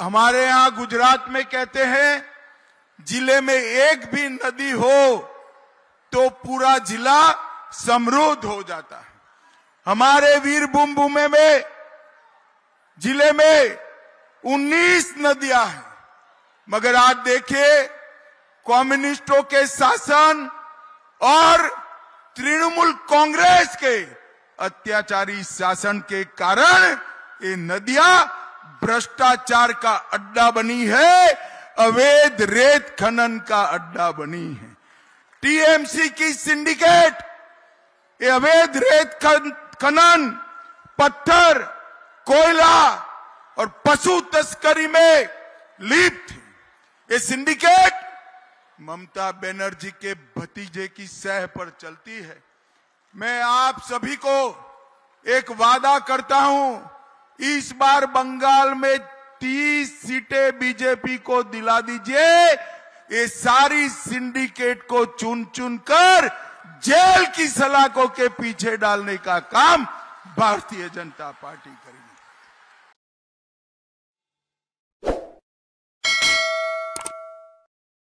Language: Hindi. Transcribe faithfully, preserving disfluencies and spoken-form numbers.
हमारे यहाँ गुजरात में कहते हैं जिले में एक भी नदी हो तो पूरा जिला समृद्ध हो जाता है। हमारे वीरभूम में जिले में उन्नीस नदियां हैं, मगर आज देखिए कम्युनिस्टों के शासन और तृणमूल कांग्रेस के अत्याचारी शासन के कारण ये नदियां भ्रष्टाचार का अड्डा बनी है, अवैध रेत खनन का अड्डा बनी है। टीएमसी की सिंडिकेट ये अवैध रेत खनन, पत्थर, कोयला और पशु तस्करी में लिप्त ये सिंडिकेट ममता बनर्जी के भतीजे की सह पर चलती है। मैं आप सभी को एक वादा करता हूं, इस बार बंगाल में तीस सीटें बीजेपी को दिला दीजिए। ये सारी सिंडिकेट को चुन चुन कर जेल की सलाखों के पीछे डालने का काम भारतीय जनता पार्टी करेगी।